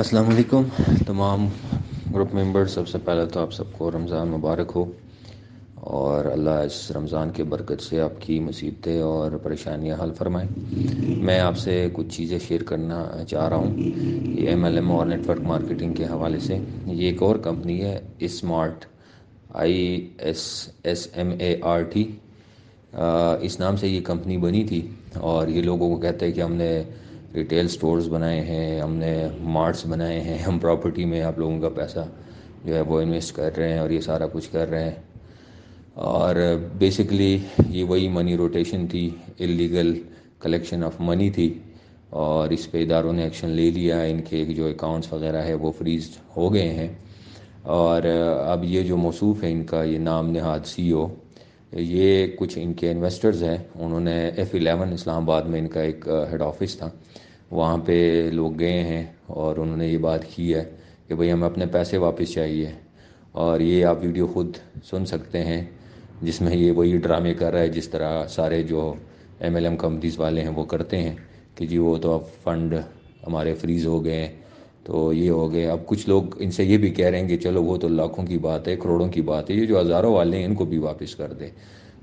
अस्सलाम वालेकुम तमाम ग्रुप मेंबर्स, सबसे पहले तो आप सबको रमज़ान मुबारक हो और अल्लाह इस रमज़ान के बरकत से आपकी मुसीबतें और परेशानियां हल फरमाएँ। मैं आपसे कुछ चीज़ें शेयर करना चाह रहा हूँ ये MLM और नेटवर्क मार्केटिंग के हवाले से। ये एक और कंपनी है iSmart, ISMART इस नाम से ये कंपनी बनी थी और ये लोगों को कहते हैं कि हमने रिटेल स्टोर्स बनाए हैं, हमने मार्ट्स बनाए हैं, हम प्रॉपर्टी में आप लोगों का पैसा जो है वो इन्वेस्ट कर रहे हैं और ये सारा कुछ कर रहे हैं। और बेसिकली ये वही मनी रोटेशन थी, इलीगल कलेक्शन ऑफ मनी थी और इस पे इदारों ने एक्शन ले लिया। इनके जो अकाउंट्स वगैरह है वो फ्रीज हो गए हैं और अब ये जो मौसूफ है इनका, ये नाम नेहाद CEO, ये कुछ इनके इन्वेस्टर्स हैं। उन्होंने F11 इस्लामाबाद में इनका एक हेड ऑफिस था, वहाँ पे लोग गए हैं और उन्होंने ये बात की है कि भाई हमें अपने पैसे वापस चाहिए। और ये आप वीडियो खुद सुन सकते हैं जिसमें ये वही ड्रामे कर रहा है जिस तरह सारे जो MLM कंपनीज़ वाले हैं वो करते हैं कि जी वो तो अब फ़ंड हमारे फ्रीज़ हो गए तो ये हो गए। अब कुछ लोग इनसे ये भी कह रहे हैं कि चलो वो तो लाखों की बात है, करोड़ों की बात है, ये जो हज़ारों वाले हैं इनको भी वापस कर दे।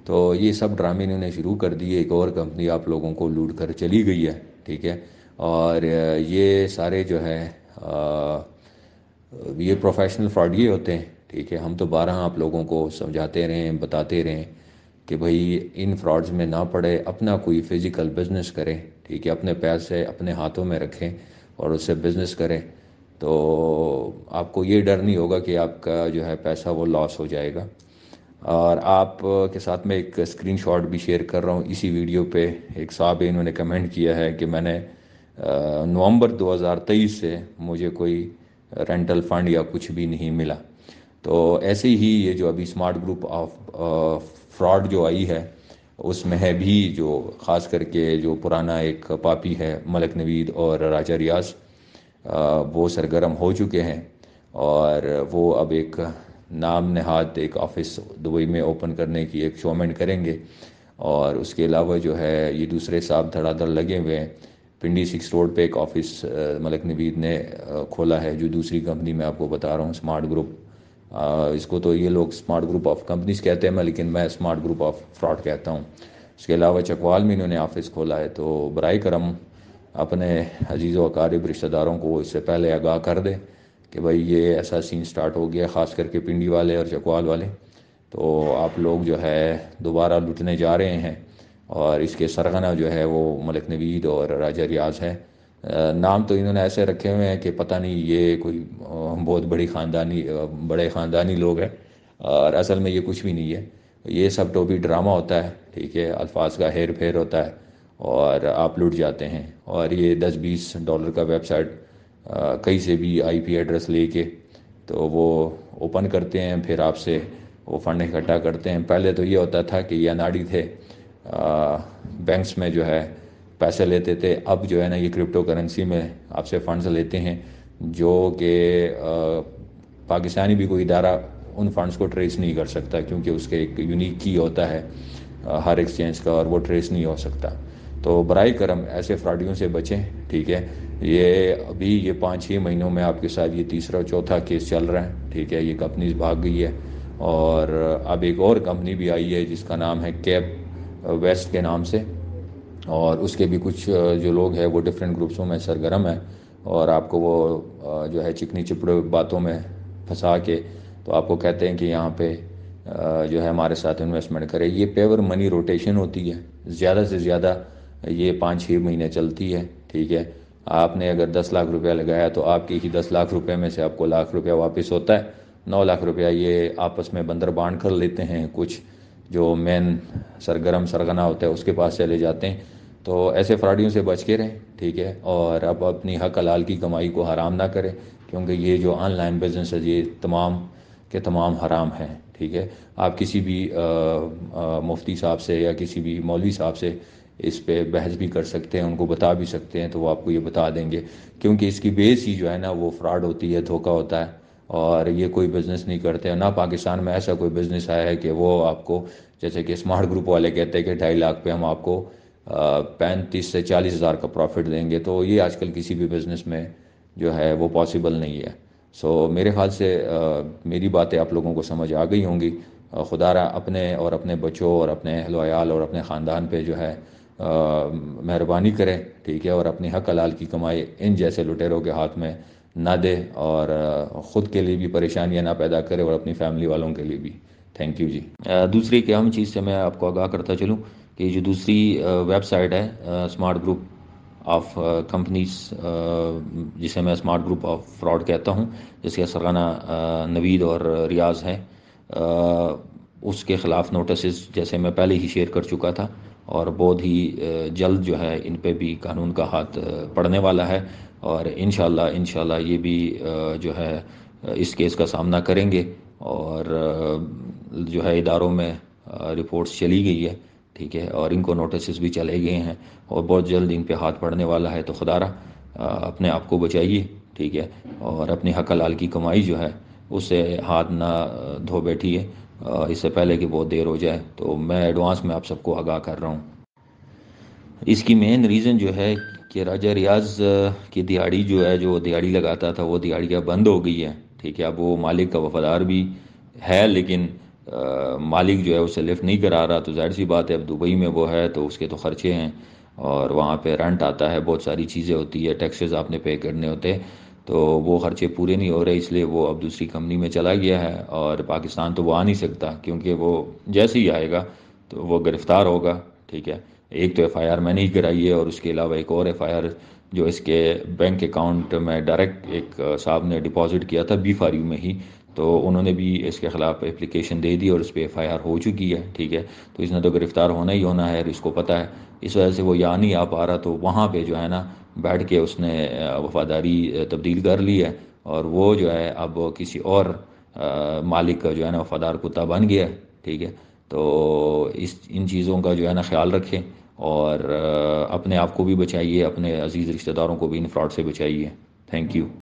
तो ये सब ड्रामे इन्होंने शुरू कर दिए। एक और कंपनी आप लोगों को लूट कर चली गई है, ठीक है। और ये सारे जो है ये प्रोफेशनल फ्रॉड ये होते हैं, ठीक है। हम तो 12 आप लोगों को समझाते रहें, बताते रहें कि भाई इन फ्रॉड्स में ना पड़े, अपना कोई फिज़िकल बिजनेस करें, ठीक है, अपने पैसे अपने हाथों में रखें और उससे बिज़नेस करें तो आपको ये डर नहीं होगा कि आपका जो है पैसा वो लॉस हो जाएगा। और आप के साथ में एक स्क्रीनशॉट भी शेयर कर रहा हूँ इसी वीडियो पे। एक साहब इन्होंने कमेंट किया है कि मैंने नवंबर 2023 से मुझे कोई रेंटल फ़ंड या कुछ भी नहीं मिला। तो ऐसे ही ये जो अभी स्मार्ट ग्रुप ऑफ फ्रॉड जो आई है उसमें है भी जो ख़ास करके जो पुराना एक पापी है मलिक नवीद और राजा रियाज, वो सरगर्म हो चुके हैं और वो अब एक नाम नेहाद एक ऑफ़िस दुबई में ओपन करने की एक शोमेंट करेंगे। और उसके अलावा जो है ये दूसरे साहब धड़ाधड़ लगे हुए हैं। पिंडी 6 रोड पे एक ऑफ़िस मलिक नवीद ने खोला है जो दूसरी कंपनी में आपको बता रहा हूँ, स्मार्ट ग्रुप। इसको तो ये लोग स्मार्ट ग्रुप ऑफ कंपनीज कहते हैं, लेकिन मैं स्मार्ट ग्रुप ऑफ फ्रॉड कहता हूँ। इसके अलावा चकवाल में इन्होंने ऑफिस खोला है। तो बराए करम अपने अजीज़ व अकारिब रिश्तेदारों को इससे पहले आगाह कर दे कि भाई ये ऐसा सीन स्टार्ट हो गया, ख़ास करके पिंडी वाले और चकवाल वाले। तो आप लोग जो है दोबारा लुटने जा रहे हैं और इसके सरगना जो है वो मलिक नवीद और राजा रियाज है। नाम तो इन्होंने ऐसे रखे हुए हैं कि पता नहीं ये कोई बहुत बड़े ख़ानदानी लोग हैं और असल में ये कुछ भी नहीं है। ये सब टोपी ड्रामा होता है, ठीक है, अल्फाज का हेर फेर होता है और आप लुट जाते हैं। और ये $10-20 का वेबसाइट कहीं से भी IP एड्रेस लेके तो वो ओपन करते हैं, फिर आपसे वो फंड इकट्ठा करते हैं। पहले तो ये होता था कि ये अनाड़ी थे, बैंक्स में जो है पैसे लेते थे। अब जो है ना ये क्रिप्टो करेंसी में आपसे फंड्स लेते हैं जो कि पाकिस्तानी भी कोई इदारा उन फंड्स को ट्रेस नहीं कर सकता क्योंकि उसके एक यूनिक की होता है हर एक्सचेंज का और वो ट्रेस नहीं हो सकता। तो बराए करम ऐसे फ्रॉडियों से बचें, ठीक है। ये अभी ये 5-6 महीनों में आपके साथ ये 3रा-4था केस चल रहा है, ठीक है। ये कंपनीज भाग गई है और अब एक और कंपनी भी आई है जिसका नाम है कैप वेस्ट के नाम से और उसके भी कुछ जो लोग हैं वो डिफरेंट ग्रुप्सों में सरगर्म है और आपको वो जो है चिकनी चिपड़े बातों में फंसा के तो आपको कहते हैं कि यहाँ पे जो है हमारे साथ इन्वेस्टमेंट करें। ये पेवर मनी रोटेशन होती है, ज़्यादा से ज़्यादा ये 5-6 महीने चलती है, ठीक है। आपने अगर 10 लाख रुपया लगाया तो आपकी ही 10 लाख रुपये में से आपको लाख रुपया वापस होता है। 9 लाख रुपया ये आपस में बंदर बांट कर लेते हैं, कुछ जो मेन सरगर्म सरगना होता है उसके पास चले जाते हैं। तो ऐसे फ्रॉडियों से बच के रहें, ठीक है। और अब अपनी हक हलाल की कमाई को हराम ना करें क्योंकि ये जो ऑनलाइन बिजनेस है ये तमाम के तमाम हराम हैं, ठीक है। आप किसी भी मुफ्ती साहब से या किसी भी मौलवी साहब से इस पे बहस भी कर सकते हैं, उनको बता भी सकते हैं तो वो आपको ये बता देंगे क्योंकि इसकी बेस ही जो है ना वो फ्रॉड होती है, धोखा होता है। और ये कोई बिज़नेस नहीं करते हैं, ना पाकिस्तान में ऐसा कोई बिज़नेस आया है कि वो आपको जैसे कि स्मार्ट ग्रुप वाले कहते हैं कि 2.5 लाख पे हम आपको 35 से 40 हज़ार का प्रॉफिट देंगे। तो ये आजकल किसी भी बिज़नेस में जो है वो पॉसिबल नहीं है। सो मेरे ख्याल से मेरी बातें आप लोगों को समझ आ गई होंगी। खुदारा अपने और अपने बच्चों और अपने अहल वयाल और अपने ख़ानदान पे जो है मेहरबानी करें, ठीक है, और अपनी हक हलाल की कमाई इन जैसे लुटेरों के हाथ में ना दे, और ख़ुद के लिए भी परेशानियां ना पैदा करे और अपनी फैमिली वालों के लिए भी। थैंक यू जी। दूसरी एक अहम चीज़ से मैं आपको आगाह करता चलूँ कि जो दूसरी वेबसाइट है स्मार्ट ग्रुप ऑफ कंपनीज, जिसे मैं स्मार्ट ग्रुप ऑफ फ्रॉड कहता हूँ, जिसके सरगना नवीद और रियाज हैं, उसके ख़िलाफ़ नोटिस जैसे मैं पहले ही शेयर कर चुका था, और बहुत ही जल्द जो है इन पे भी कानून का हाथ पड़ने वाला है, और इंशाल्लाह ये भी जो है इस केस का सामना करेंगे। और जो है इदारों में रिपोर्ट्स चली गई है, ठीक है, और इनको नोटिस भी चले गए हैं, और बहुत जल्द इन पे हाथ पड़ने वाला है। तो खुदारा अपने आप को बचाइए, ठीक है, और अपनी हक हलाल की कमाई जो है उसे हाथ ना धो बैठिए इससे पहले कि बहुत देर हो जाए। तो मैं एडवांस में आप सबको आगाह कर रहा हूँ। इसकी मेन रीज़न जो है कि राजा रियाज की दिहाड़ी जो है, जो दिहाड़ी लगाता था, वो दिहाड़ी अब बंद हो गई है, ठीक है। अब वो मालिक का वफादार भी है, लेकिन मालिक जो है उसे लिफ्ट नहीं करा रहा। तो जाहिर सी बात है, अब दुबई में वो है तो उसके तो ख़र्चे हैं, और वहाँ पर रेंट आता है, बहुत सारी चीज़ें होती है, टैक्सेस आपने पे करने होते, तो वो ख़र्चे पूरे नहीं हो रहे, इसलिए वो अब दूसरी कंपनी में चला गया है। और पाकिस्तान तो वो आ नहीं सकता, क्योंकि वो जैसे ही आएगा तो वो गिरफ़्तार होगा, ठीक है। एक तो FIR मैंने ही कराई है, और उसके अलावा एक और FIR जो इसके बैंक अकाउंट में डायरेक्ट एक साहब ने डिपॉज़िट किया था B4U में ही, तो उन्होंने भी इसके ख़िलाफ़ एप्लीकेशन दे दी और उस पर FIR हो चुकी है, ठीक है। तो इसने तो गिरफ़्तार होना ही होना है, और इसको पता है, इस वजह से वो यहाँ नहीं आ पा रहा। तो वहाँ पे जो है ना बैठ के उसने वफ़ादारी तब्दील कर ली है, और वो जो है अब किसी और मालिक का जो है ना वफ़ादार कुत्ता बन गया है, ठीक है। तो इन चीज़ों का जो है ना ख्याल रखें, और अपने आप को भी बचाइए, अपने अजीज़ रिश्तेदारों को भी इन फ्रॉड से बचाइए। Thank you.